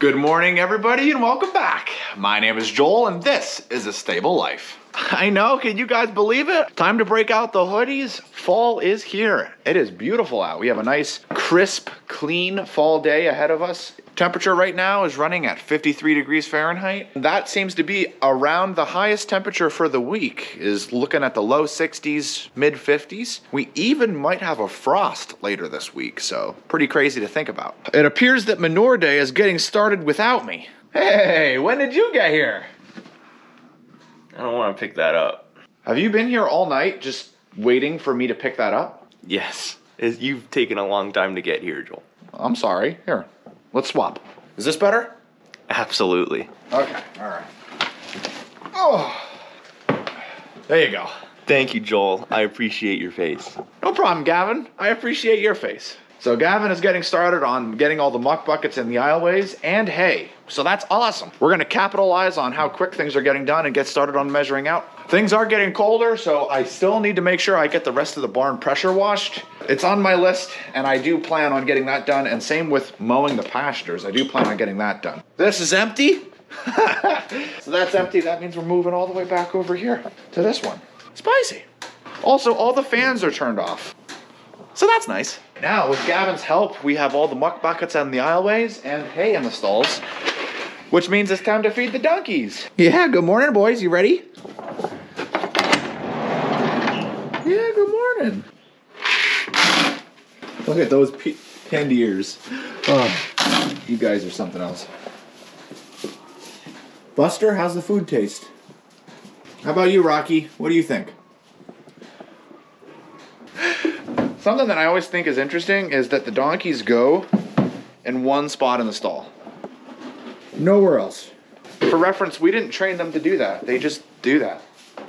Good morning, everybody, and welcome back. My name is Joel, and this is A Stable Life. I know, can you guys believe it? Time to break out the hoodies. Fall is here. It is beautiful out. We have a nice, crisp, clean fall day ahead of us. Temperature right now is running at 53 degrees Fahrenheit. That seems to be around the highest temperature for the week, is looking at the low 60s, mid 50s. We even might have a frost later this week, so pretty crazy to think about. It appears that Manure Day is getting started without me. Hey, when did you get here? I don't want to pick that up. Have you been here all night just waiting for me to pick that up? Yes. You've taken a long time to get here, Joel. I'm sorry. Here, let's swap. Is this better? Absolutely. Okay, all right. Oh, there you go. Thank you, Joel. I appreciate your face. No problem, Gavin. I appreciate your face. So Gavin is getting started on getting all the muck buckets in the aisleways and hay. So that's awesome. We're gonna capitalize on how quick things are getting done and get started on measuring out. Things are getting colder, so I still need to make sure I get the rest of the barn pressure washed. It's on my list, and I do plan on getting that done, and same with mowing the pastures. I do plan on getting that done. This is empty. So that's empty. That means we're moving all the way back over here to this one. Spicy. Also, all the fans are turned off. So that's nice. Now, with Gavin's help, we have all the muck buckets on the aisleways and hay in the stalls, which means it's time to feed the donkeys. Yeah, good morning, boys. You ready? Yeah, good morning. Look at those pinned ears. Oh, you guys are something else. Buster, how's the food taste? How about you, Rocky? What do you think? Something that I always think is interesting is that the donkeys go in one spot in the stall. Nowhere else. For reference, we didn't train them to do that. They just do that.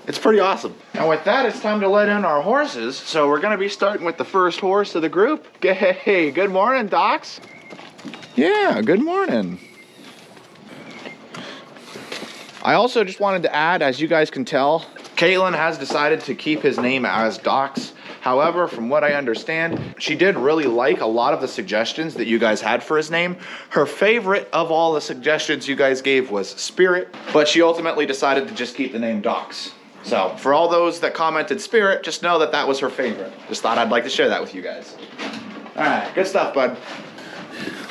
It's pretty awesome. Now with that, it's time to let in our horses. So we're gonna be starting with the first horse of the group. Hey, good morning, Docs. Yeah, good morning. I also just wanted to add, as you guys can tell, Caitlin has decided to keep his name as Docs. However, from what I understand, she did really like a lot of the suggestions that you guys had for his name. Her favorite of all the suggestions you guys gave was Spirit, but she ultimately decided to just keep the name Docs. So for all those that commented Spirit, just know that that was her favorite. Just thought I'd like to share that with you guys. All right, good stuff, bud.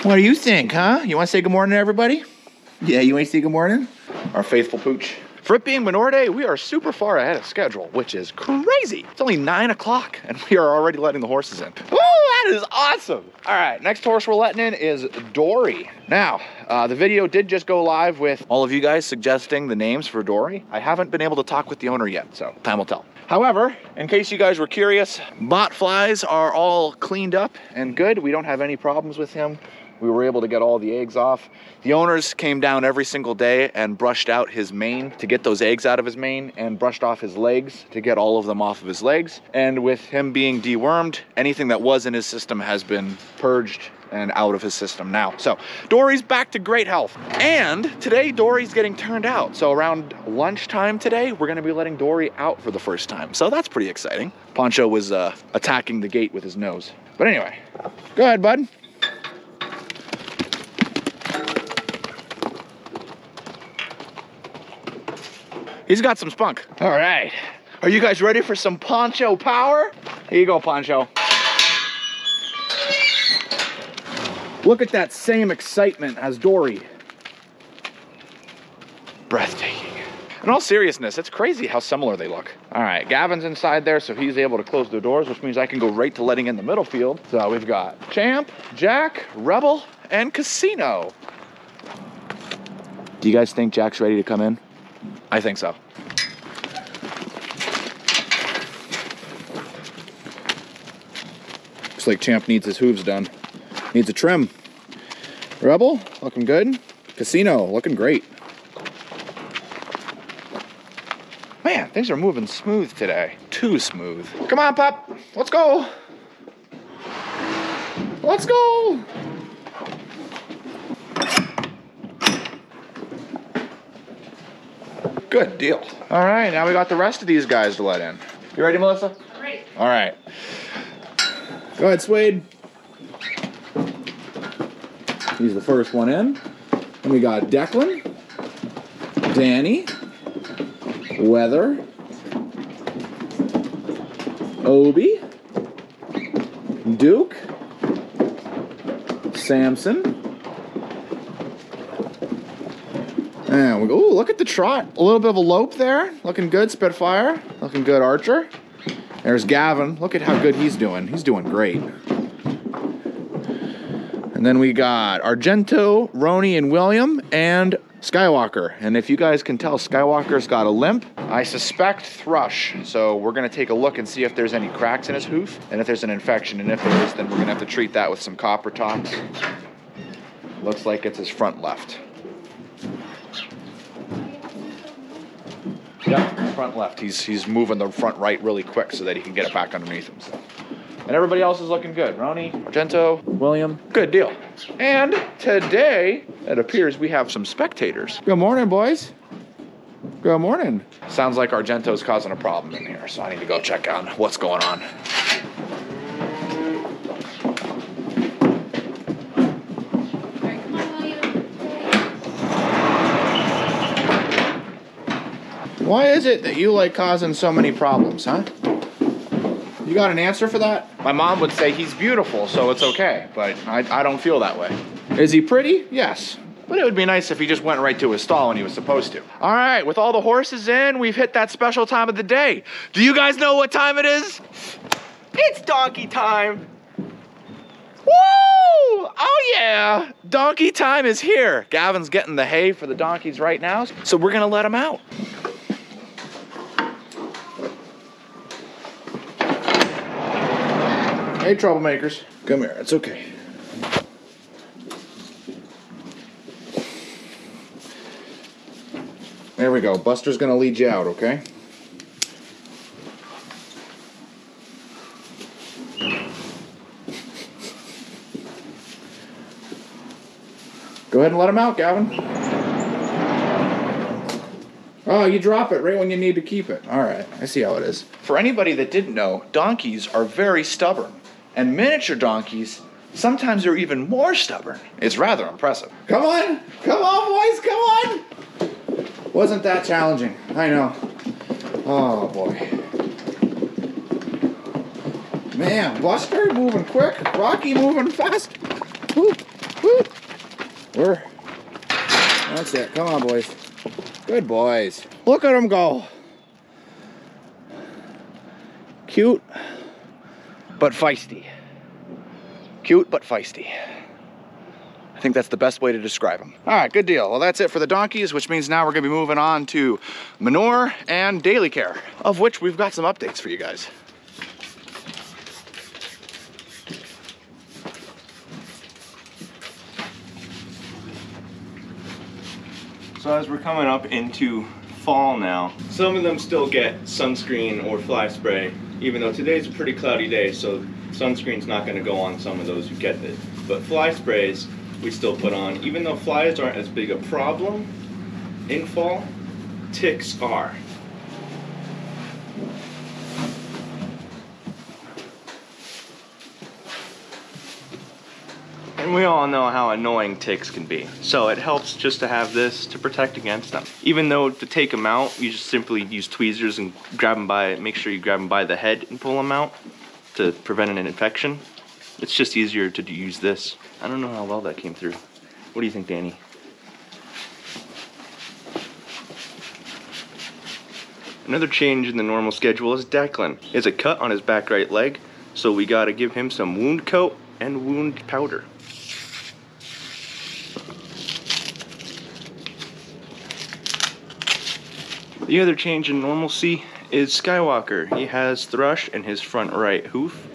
What do you think, huh? You want to say good morning to everybody? Yeah, you want to say good morning? Our faithful pooch. For it being Manure Day, we are super far ahead of schedule, which is crazy. It's only 9 o'clock and we are already letting the horses in. Woo, that is awesome. All right, next horse we're letting in is Dory. Now, the video did just go live with all of you guys suggesting the names for Dory. I haven't been able to talk with the owner yet, so time will tell. However, in case you guys were curious, Botflies are all cleaned up and good. We don't have any problems with him. We were able to get all the eggs off. The owners came down every single day and brushed out his mane to get those eggs out of his mane and brushed off his legs to get all of them off of his legs. And with him being dewormed, anything that was in his system has been purged and out of his system now. So Dory's back to great health. And today Dory's getting turned out. So around lunchtime today, we're gonna be letting Dory out for the first time. So that's pretty exciting. Poncho was attacking the gate with his nose. But anyway, go ahead, bud. He's got some spunk. All right. Are you guys ready for some Poncho power? Here you go, Poncho. Look at that same excitement as Dory. Breathtaking. In all seriousness, it's crazy how similar they look. All right, Gavin's inside there, so he's able to close the doors, which means I can go right to letting in the middle field. So we've got Champ, Jack, Rebel, and Casino. Do you guys think Jack's ready to come in? I think so. Looks like Champ needs his hooves done. Needs a trim. Rebel, looking good. Casino, looking great. Man, things are moving smooth today. Too smooth. Come on, pup. Let's go. Let's go. Good deal. All right, now we got the rest of these guys to let in. You ready, Melissa? Great. All right. Go ahead, Swade. He's the first one in. And we got Declan, Danny, Weather, Obi, Duke, Samson. And we go, ooh, look at the trot. A little bit of a lope there. Looking good, Spitfire. Looking good, Archer. There's Gavin. Look at how good he's doing. He's doing great. And then we got Argento, Rony, and William, and Skywalker. And if you guys can tell, Skywalker's got a limp. I suspect thrush. So we're going to take a look and see if there's any cracks in his hoof and if there's an infection. And if there is, then we're going to have to treat that with some copper tops. Looks like it's his front left. Yep, front left. He's moving the front right really quick so that he can get it back underneath him. So. And everybody else is looking good. Rony, Argento, William. Good deal. And today, it appears we have some spectators. Good morning, boys. Good morning. Sounds like Argento's causing a problem in here, so I need to go check on what's going on. Why is it that you like causing so many problems, huh? You got an answer for that? My mom would say he's beautiful, so it's okay, but I don't feel that way. Is he pretty? Yes. But it would be nice if he just went right to his stall when he was supposed to. All right, with all the horses in, we've hit that special time of the day. Do you guys know what time it is? It's donkey time. Woo! Oh yeah! Donkey time is here. Gavin's getting the hay for the donkeys right now, so we're gonna let them out. Hey, troublemakers. Come here, it's okay. There we go, Buster's gonna lead you out, okay? Go ahead and let him out, Gavin. Oh, you drop it right when you need to keep it. All right, I see how it is. For anybody that didn't know, donkeys are very stubborn. And miniature donkeys, sometimes they're even more stubborn. It's rather impressive. Come on, boys, come on. Wasn't that challenging? I know. Oh, boy. Man, Buster moving quick, Rocky moving fast. Woo, woo. We're, that's it, come on, boys. Good boys. Look at them go. Cute. But feisty. Cute, but feisty. I think that's the best way to describe them. All right, good deal. Well, that's it for the donkeys, which means now we're gonna be moving on to manure and daily care, of which we've got some updates for you guys. So as we're coming up into fall now, some of them still get sunscreen or fly spray, even though today's a pretty cloudy day, so sunscreen's not going to go on some of those who get it. But fly sprays, we still put on. Even though flies aren't as big a problem in fall, ticks are. And we all know how annoying ticks can be. So it helps just to have this to protect against them. Even though to take them out, you just simply use tweezers and grab them by, make sure you grab them by the head and pull them out to prevent an infection. It's just easier to use this. I don't know how well that came through. What do you think, Danny? Another change in the normal schedule is Declan. He has a cut on his back right leg, so we gotta give him some wound coat and wound powder. The other change in normalcy is Skywalker. He has thrush in his front right hoof.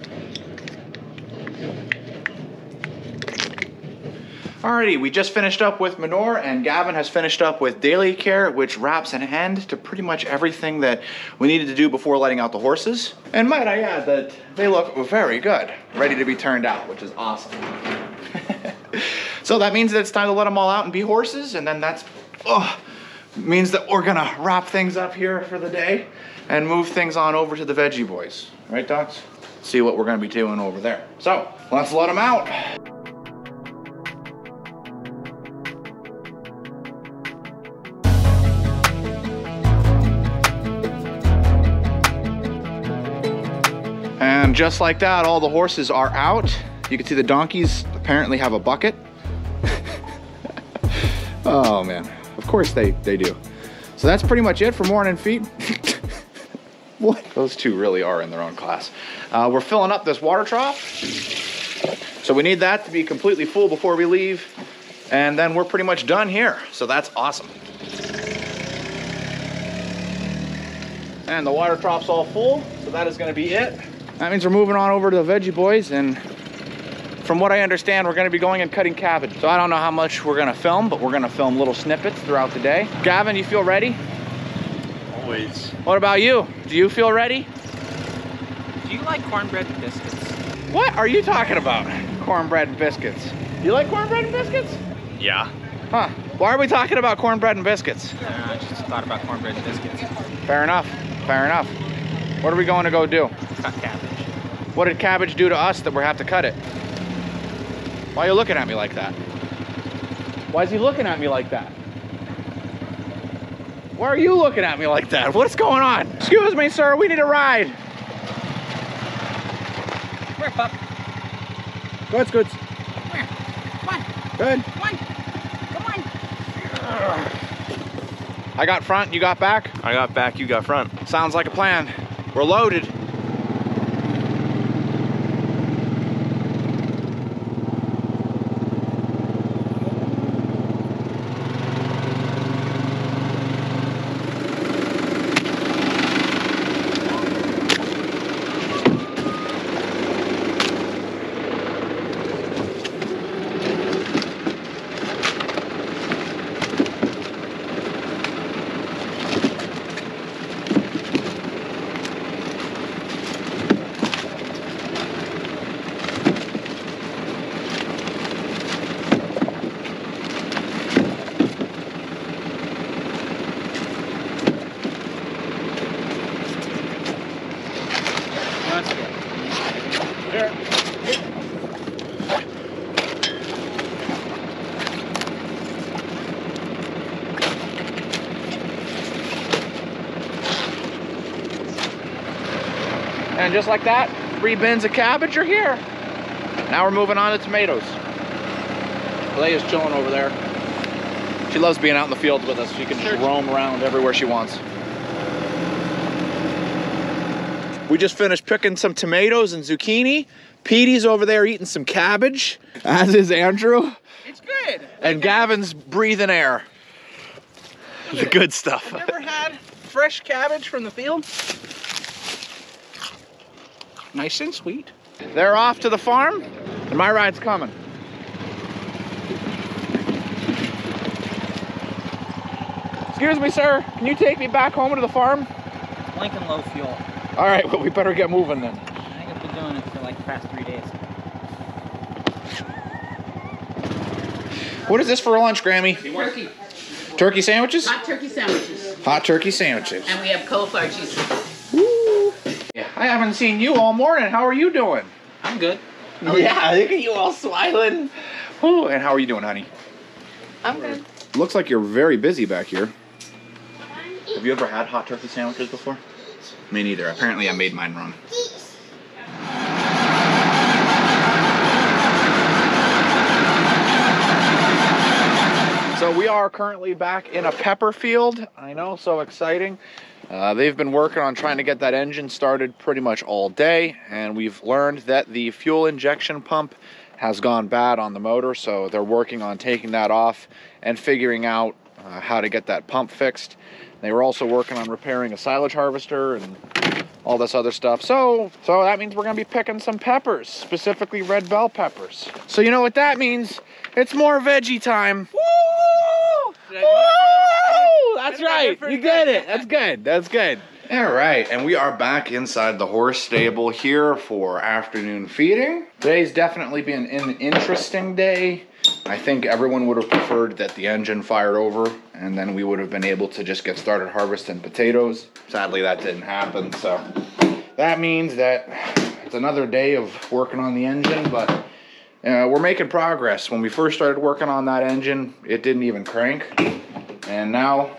Alrighty, we just finished up with manure and Gavin has finished up with daily care, which wraps an end to pretty much everything that we needed to do before letting out the horses. And might I add that they look very good, ready to be turned out, which is awesome. So that means that it's time to let them all out and be horses, and then that's, oh, means that we're gonna wrap things up here for the day and move things on over to the Veggie Boys. Right, Docs? See what we're gonna be doing over there. So, let's let them out. And just like that, all the horses are out. You can see the donkeys apparently have a bucket. Oh man, of course they do. So that's pretty much it for morning feed. What? Those two really are in their own class. We're filling up this water trough. So we need that to be completely full before we leave. And then we're pretty much done here. So that's awesome. And the water trough's all full. So that is gonna be it. That means we're moving on over to the Veggie Boys, and from what I understand, we're gonna be going and cutting cabbage. So I don't know how much we're gonna film, but we're gonna film little snippets throughout the day. Gavin, you feel ready? Always. What about you? Do you feel ready? Do you like cornbread and biscuits? What are you talking about? Cornbread and biscuits. You like cornbread and biscuits? Yeah. Huh, why are we talking about cornbread and biscuits? I just thought about cornbread and biscuits. Fair enough, fair enough. What are we going to go do? Cut cabbage. What did cabbage do to us that we have to cut it? Why are you looking at me like that? Why is he looking at me like that? Why are you looking at me like that? What's going on? Excuse me, sir, we need a ride. Where, pup? Goods, goods. Where? Come on. Good. Come on. Come on. I got front, you got back? I got back, you got front. Sounds like a plan. We're loaded. And just like that, 3 bins of cabbage are here. Now we're moving on to tomatoes. Leah's chilling over there. She loves being out in the field with us. She can just roam around everywhere she wants. We just finished picking some tomatoes and zucchini. Petey's over there eating some cabbage, as is Andrew. It's good. And Gavin's breathing air. The good stuff. Have you ever had fresh cabbage from the field? Nice and sweet. They're off to the farm, and my ride's coming. Excuse me, sir. Can you take me back home to the farm? Lincoln low fuel. All right, well, we better get moving then. I think I've been doing it for like the past 3 days. What is this for lunch, Grammy? Turkey. Turkey sandwiches? Hot turkey sandwiches. Hot turkey sandwiches. And we have cauliflower cheese. I haven't seen you all morning. How are you doing? I'm good. Yeah, look at you all smiling. Ooh, and how are you doing, honey? I'm good. Looks like you're very busy back here. Have you ever had hot turkey sandwiches before? Me neither. Apparently I made mine wrong. So we are currently back in a pepper field. I know, so exciting. They've been working on trying to get that engine started pretty much all day, and we've learned that the fuel injection pump has gone bad on the motor, so they're working on taking that off and figuring out how to get that pump fixed. They were also working on repairing a silage harvester and all this other stuff. So that means we're gonna be picking some peppers, specifically red bell peppers. So you know what that means? It's more veggie time. Woo! That's right, you get it. That's good, that's good. All right, and we are back inside the horse stable here for afternoon feeding. Today's definitely been an interesting day. I think everyone would have preferred that the engine fired over and then we would have been able to just get started harvesting potatoes. Sadly, that didn't happen, so that means that it's another day of working on the engine, but we're making progress. When we first started working on that engine, it didn't even crank. And now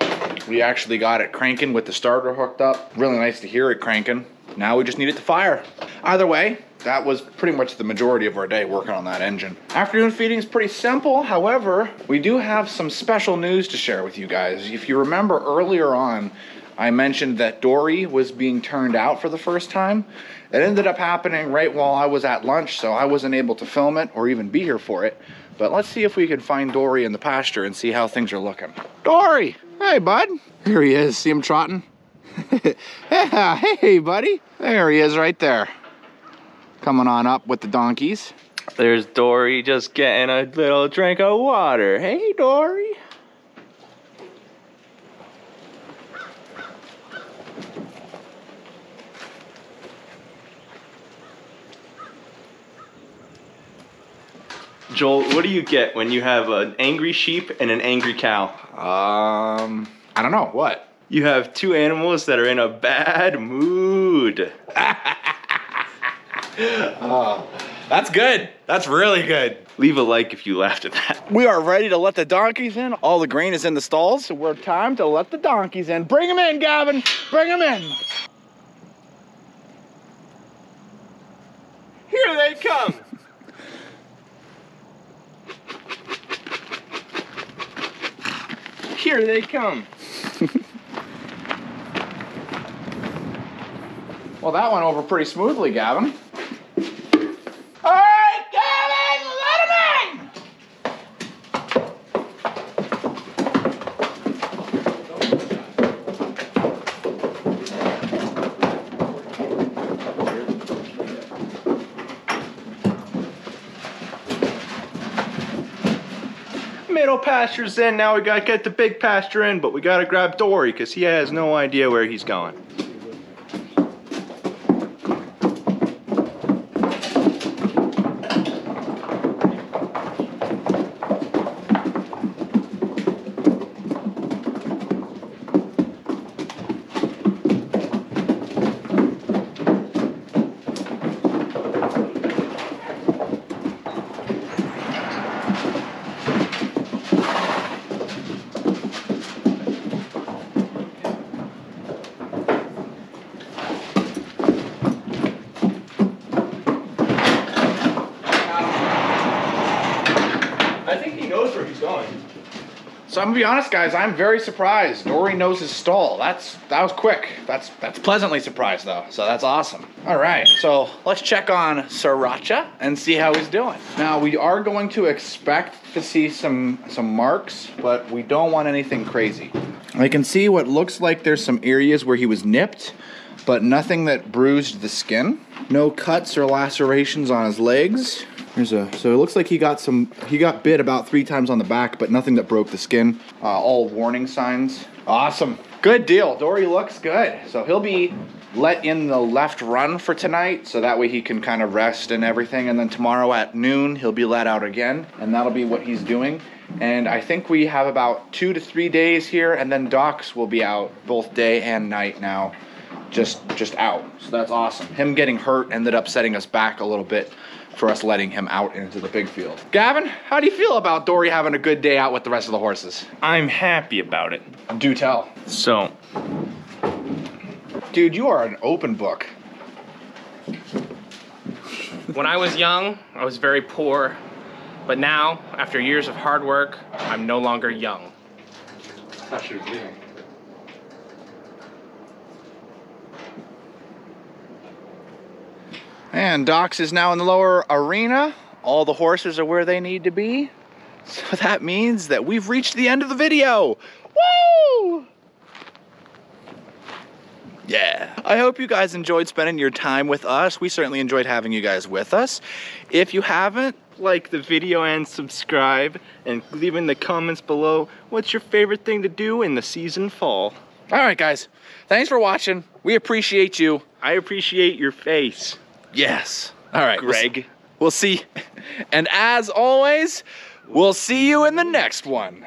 we actually got it cranking with the starter hooked up. Really nice to hear it cranking. Now we just need it to fire. Either way, that was pretty much the majority of our day working on that engine. Afternoon feeding is pretty simple. However, we do have some special news to share with you guys. If you remember earlier on, I mentioned that Dory was being turned out for the first time. It ended up happening right while I was at lunch, so I wasn't able to film it or even be here for it. But let's see if we can find Dory in the pasture and see how things are looking. Dory! Hey, bud! Here he is. See him trotting? Yeah, hey, buddy! There he is right there. Coming on up with the donkeys. There's Dory just getting a little drink of water. Hey, Dory! Joel, what do you get when you have an angry sheep and an angry cow? I don't know. What? You have two animals that are in a bad mood. Oh, that's good. That's really good. Leave a like if you laughed at that. We are ready to let the donkeys in. All the grain is in the stalls, so we're time to let the donkeys in. Bring them in, Gavin. Bring them in. Here they come. Here they come. Well, that went over pretty smoothly, Gavin. All right, Gavin, let him in. Middle pasture's in, now we gotta get the big pasture in, but we gotta grab Dory, because he has no idea where he's going. So I'm gonna be honest, guys, I'm very surprised Dory knows his stall. That was quick. That's pleasantly surprised though, so that's awesome. All right, so let's check on Sriracha and see how he's doing. Now we are going to expect to see some marks, but we don't want anything crazy. I can see what looks like there's some areas where he was nipped, but nothing that bruised the skin. No cuts or lacerations on his legs. So it looks like he got bit about 3 times on the back, but nothing that broke the skin. All warning signs. Awesome. Good deal. Dory looks good. So he'll be let in the left run for tonight, so that way he can kind of rest and everything. And then tomorrow at noon, he'll be let out again, and that'll be what he's doing. And I think we have about 2 to 3 days here, and then Docs will be out both day and night now, just out. So that's awesome. Him getting hurt ended up setting us back a little bit for us letting him out into the big field. Gavin, how do you feel about Dory having a good day out with the rest of the horses? I'm happy about it. Do tell. So. Dude, you are an open book. When I was young, I was very poor, but now, after years of hard work, I'm no longer young. That's your deal. And Docs is now in the lower arena. All the horses are where they need to be. So that means that we've reached the end of the video. Woo! Yeah. I hope you guys enjoyed spending your time with us. We certainly enjoyed having you guys with us. If you haven't, like the video and subscribe, and leave in the comments below what's your favorite thing to do in the season fall. All right, guys. Thanks for watching. We appreciate you. I appreciate your face. Yes. All right, Greg. We'll see. And as always, we'll see you in the next one.